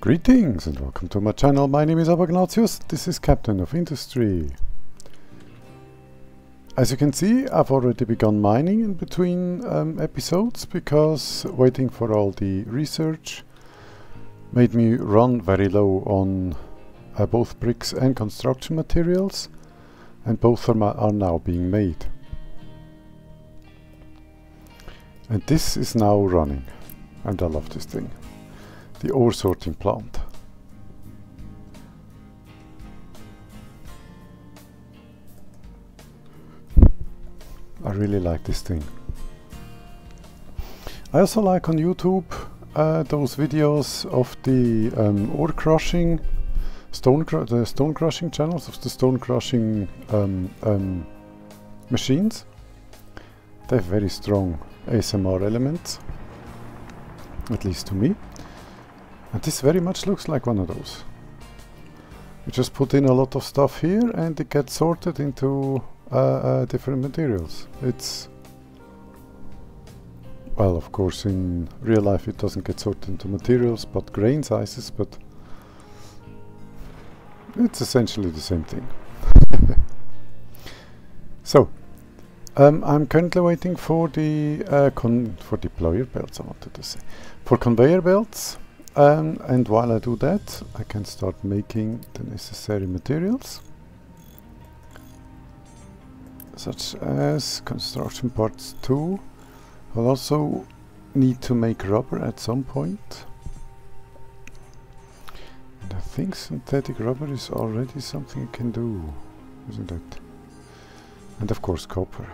Greetings and welcome to my channel. My name is Abagnatius. This is Captain of Industry. As you can see, I've already begun mining in between episodes because waiting for all the research made me run very low on both bricks and construction materials, and both are now being made. And this is now running, and I love this thing. The ore sorting plant. I really like this thing. I also like on YouTube those videos of the ore crushing, the stone crushing channels of the stone crushing machines. They have very strong ASMR elements, at least to me. And this very much looks like one of those. You just put in a lot of stuff here and it gets sorted into different materials. It's... well, of course in real life it doesn't get sorted into materials but grain sizes, but it's essentially the same thing. So, I'm currently waiting for the conveyor belts. And while I do that, I can start making the necessary materials, such as construction parts too. I'll also need to make rubber at some point. And I think synthetic rubber is already something you can do, isn't it? And of course copper.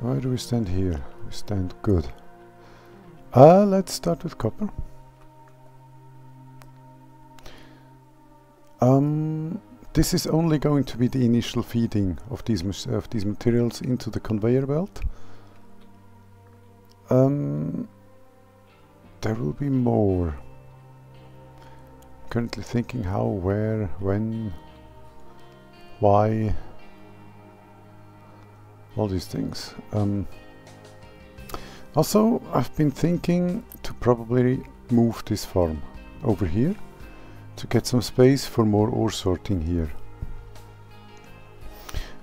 Where do we stand here? We stand good. Let's start with copper. This is only going to be the initial feeding of these materials into the conveyor belt. There will be more. Currently thinking how, where, when, why, all these things. Also, I've been thinking to probably move this farm over here to get some space for more ore sorting here,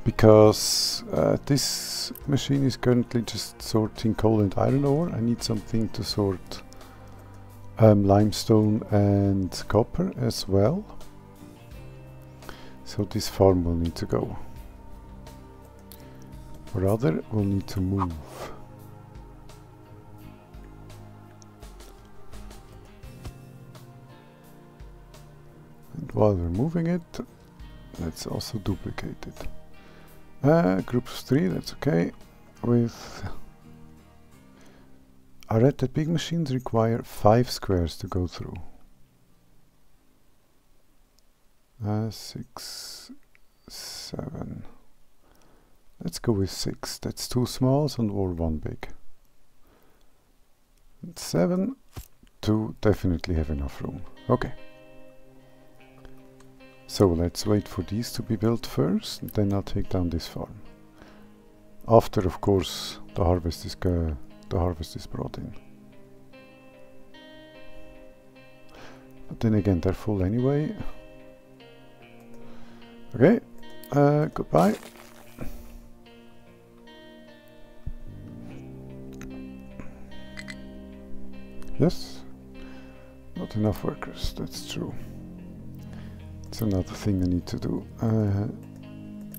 because this machine is currently just sorting coal and iron ore. I need something to sort limestone and copper as well, so this farm will need to go, or rather will need to move. While we're moving it, let's also duplicate it. Group of 3, that's okay. With I read that big machines require 5 squares to go through. 6, 7. Let's go with 6. That's 2 smalls and or 1 big. And 7 to definitely have enough room. Okay. So let's wait for these to be built first, and then I'll take down this farm. After, of course, the harvest is brought in. But then again, they're full anyway. Okay, goodbye. Yes, not enough workers, that's true. That's another thing I need to do.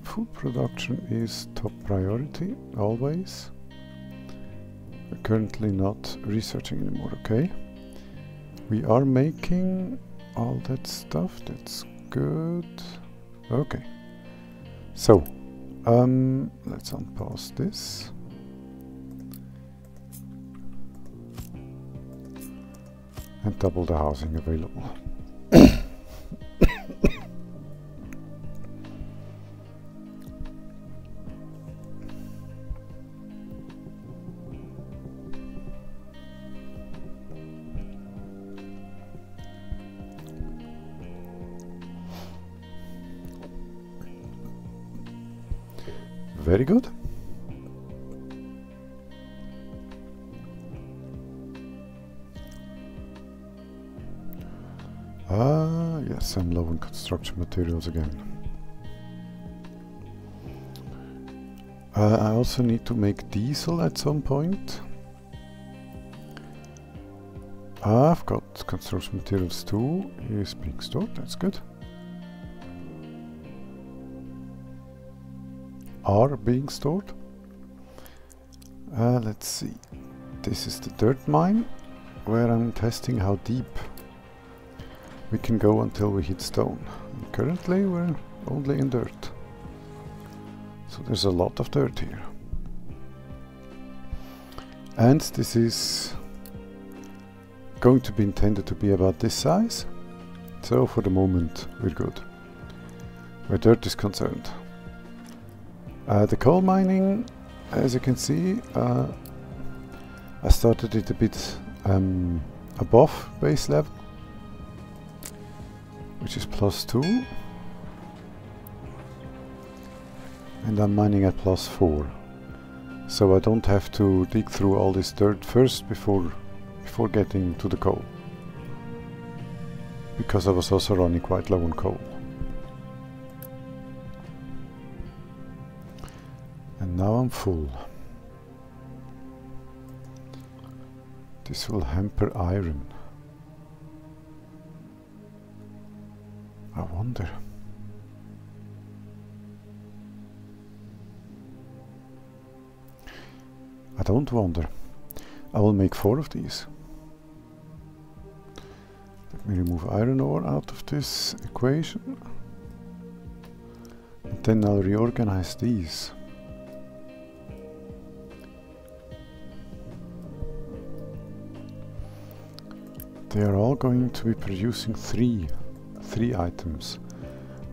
Food production is top priority, always. We're currently not researching anymore, okay. We are making all that stuff, that's good. Okay. So, let's unpause this. And double the housing available. Very good. Yes, I'm low on construction materials again. I also need to make diesel at some point. I've got construction materials too. Here's being stored, that's good. Are being stored. Let's see. This is the dirt mine, where I'm testing how deep we can go until we hit stone. And currently we're only in dirt. So there's a lot of dirt here. And this is going to be intended to be about this size. So for the moment we're good where dirt is concerned. The coal mining, as you can see, I started it a bit above base level, which is +2, and I'm mining at +4, so I don't have to dig through all this dirt first before getting to the coal, because I was also running quite low on coal. And now I'm full. This will hamper iron. I wonder. I don't wonder. I will make 4 of these. Let me remove iron ore out of this equation. And then I'll reorganize these. They are all going to be producing three items.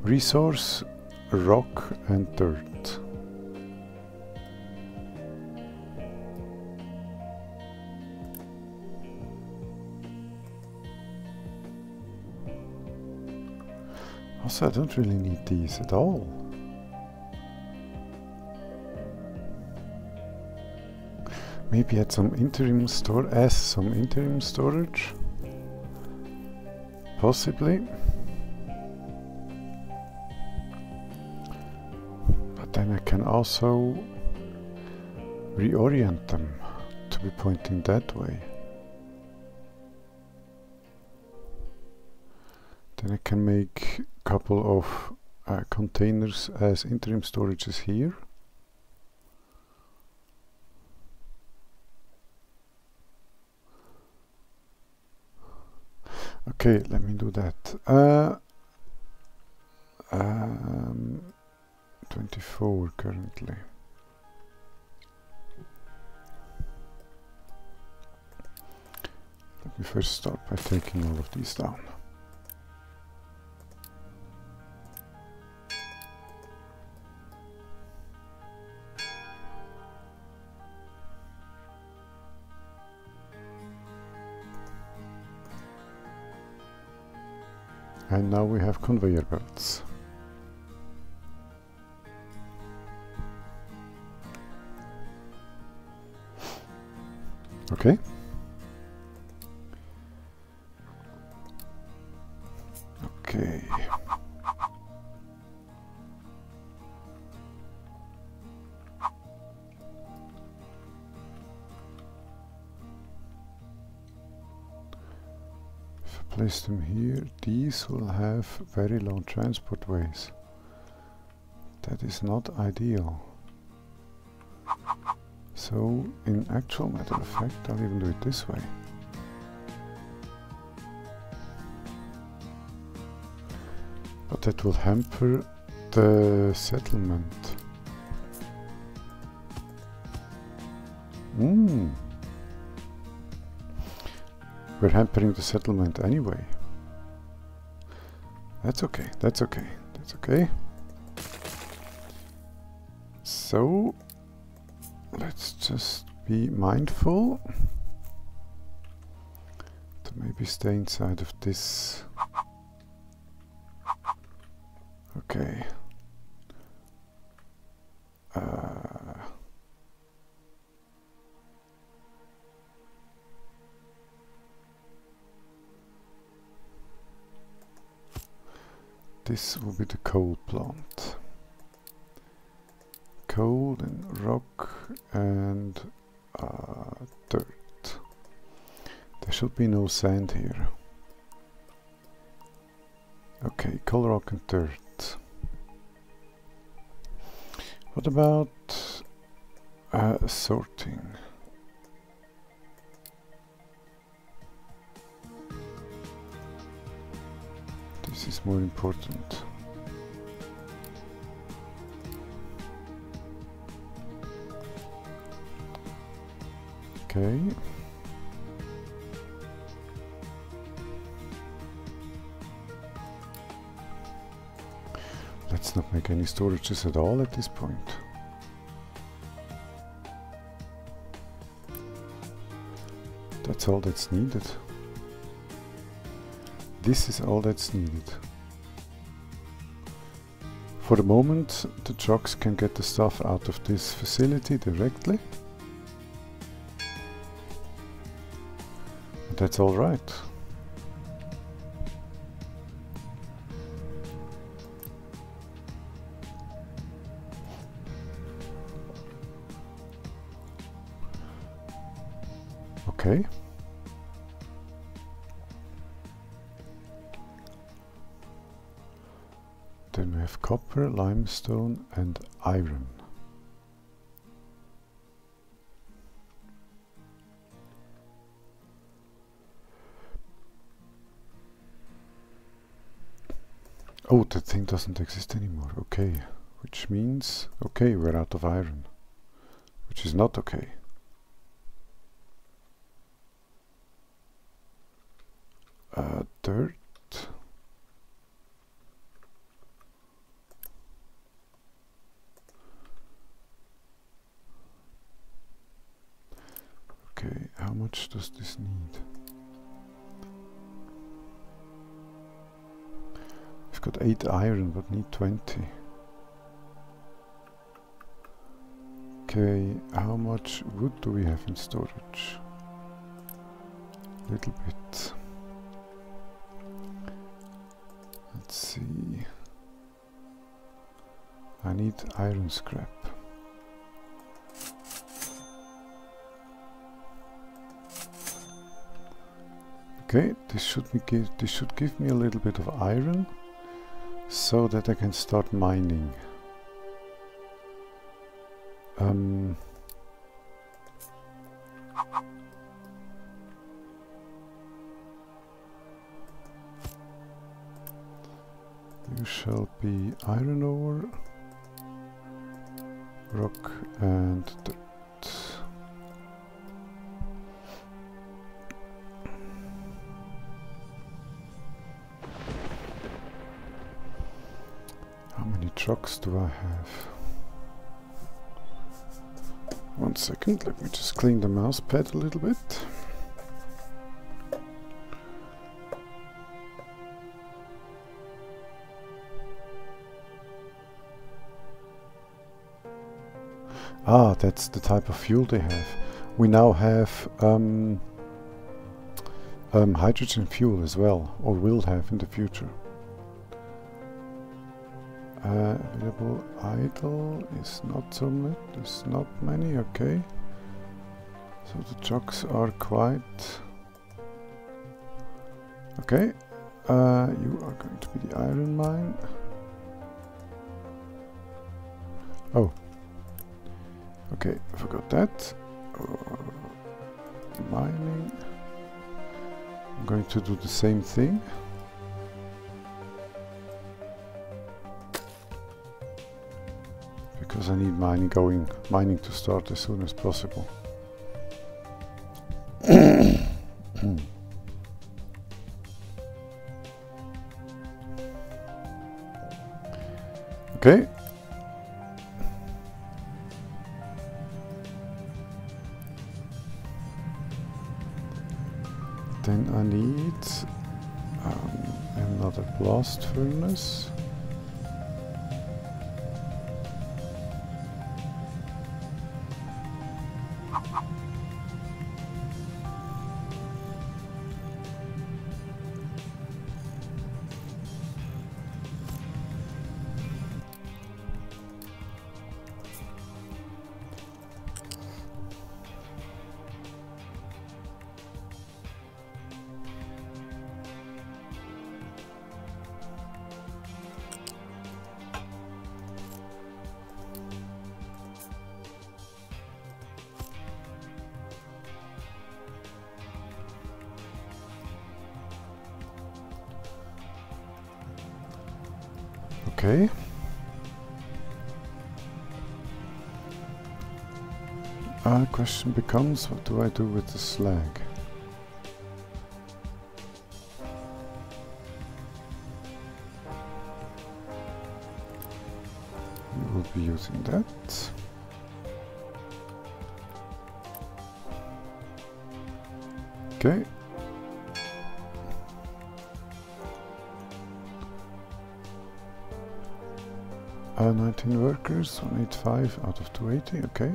Resource, rock and dirt. Also, I don't really need these at all. Maybe add some interim storage. Possibly, but then I can also reorient them to be pointing that way. Then I can make a couple of containers as interim storages here. Okay, let me do that. 24 currently. Let me first start by taking all of these down. And now we have conveyor belts. Okay. Okay. Place them here. These will have very long transport ways. That is not ideal. So, in actual matter of fact, I'll even do it this way. But that will hamper the settlement. We're hampering the settlement anyway. That's okay, that's okay, that's okay. So, let's just be mindful to maybe stay inside of this. Okay. This will be the coal plant. Coal and rock and dirt. There should be no sand here. Okay, coal, rock and dirt. What about sorting? This is more important. Okay. Let's not make any storages at all at this point. That's all that's needed. This is all that's needed. For the moment, the trucks can get the stuff out of this facility directly. That's all right. Okay. Then we have copper, limestone, and iron. Oh, that thing doesn't exist anymore. Okay, which means, okay, we're out of iron, which is not okay. Dirt. Okay, how much does this need? Got 8 iron but need 20. Okay, how much wood do we have in storage? Little bit. Let's see. I need iron scrap. Okay, this should give me a little bit of iron, so that I can start mining. You shall be iron ore, rock and dirt. Trucks do I have? One second, let me just clean the mouse pad a little bit. Ah, that's the type of fuel they have. We now have hydrogen fuel as well, or will have in the future. Available idle is not so much, there's not many, okay. So the trucks are quite... Okay, you are going to be the iron mine. Oh, okay, I forgot that. Mining. I'm going to do the same thing. Because I need mining to start as soon as possible. Okay. Then I need another blast furnace. Okay. The question becomes, what do I do with the slag? We will be using that. Okay. I 19 workers, 185 out of 280, okay.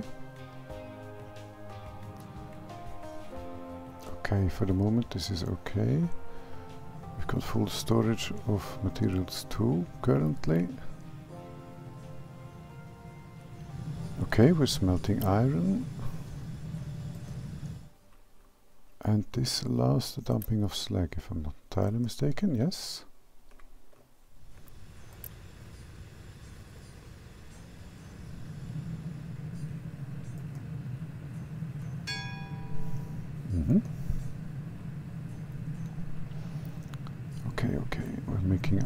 Okay, for the moment this is okay. We've got full storage of materials too, currently. Okay, we're smelting iron. And this allows the dumping of slag, if I'm not entirely mistaken, yes.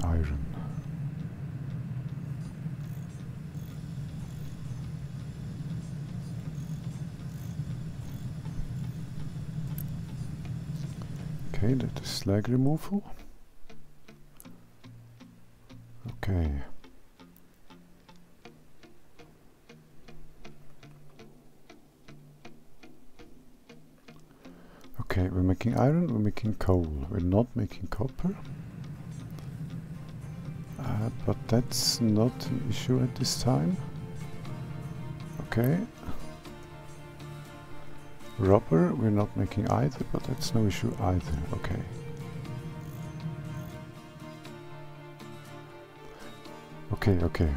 Iron. Okay, that is slag removal. Okay. Okay, we're making iron, we're making coal. We're not making copper. But that's not an issue at this time. Okay. Rubber, we're not making either, but that's no issue either. Okay. Okay, okay.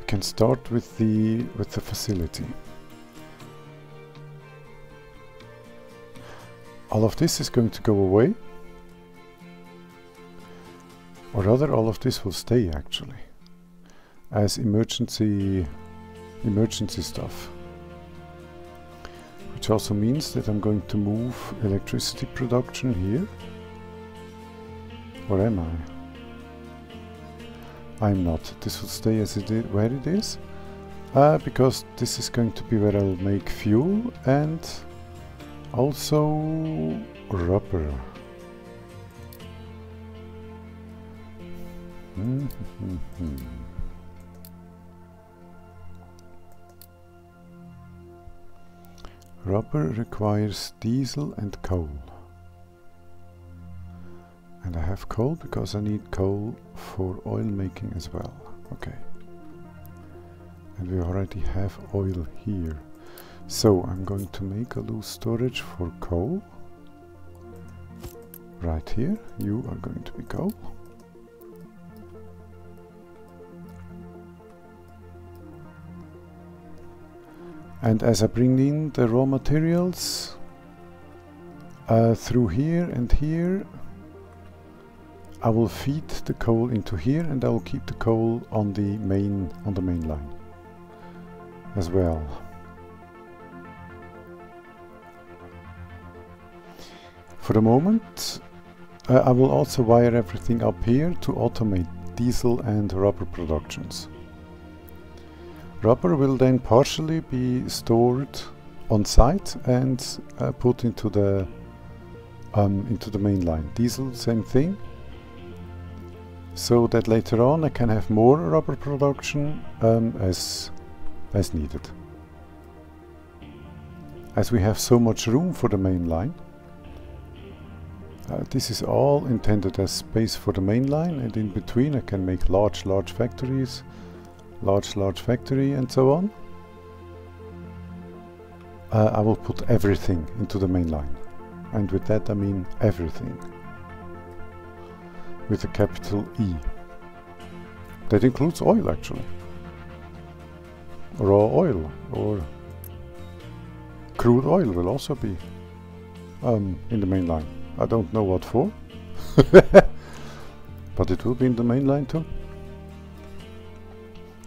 We can start with the facility. All of this is going to go away. Or rather, all of this will stay, actually, as emergency stuff. Which also means that I'm going to move electricity production here. Or am I? I'm not. This will stay as it is, where it is, because this is going to be where I'll make fuel and also rubber. Rubber requires diesel and coal. And I have coal because I need coal for oil making as well. Okay. And we already have oil here. So I'm going to make a loose storage for coal. Right here. You are going to be coal. And as I bring in the raw materials through here and here, I will feed the coal into here, and I will keep the coal on the main line as well. For the moment, I will also wire everything up here to automate diesel and rubber productions. Rubber will then partially be stored on site and put into the main line. Diesel, same thing. So that later on I can have more rubber production as needed. As we have so much room for the main line, this is all intended as space for the main line, and in between I can make large factories. Large factory and so on. I will put everything into the main line, and with that I mean everything with a capital E. That includes oil, actually, raw oil or crude oil will also be in the main line. I don't know what for, but it will be in the main line too.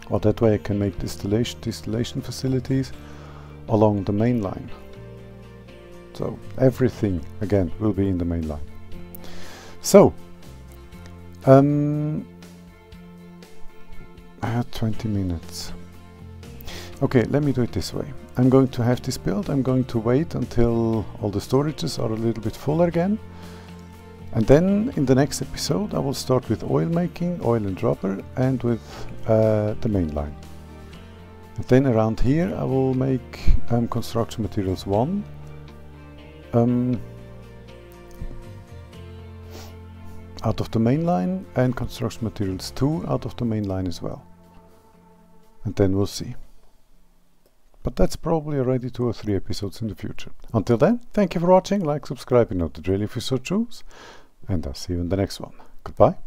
Or that way I can make distillation facilities along the main line. So everything, again, will be in the main line. So, I had 20 minutes. Okay, let me do it this way. I'm going to have this build. I'm going to wait until all the storages are a little bit full again. And then in the next episode I will start with oil making, oil and rubber, and with the main line. And then around here I will make construction materials 1. Out of the main line, and construction materials 2 out of the main line as well. And then we'll see. But that's probably already 2 or 3 episodes in the future. Until then, thank you for watching, like, subscribe, and note the drill if you so choose. And I'll see you in the next one. Goodbye.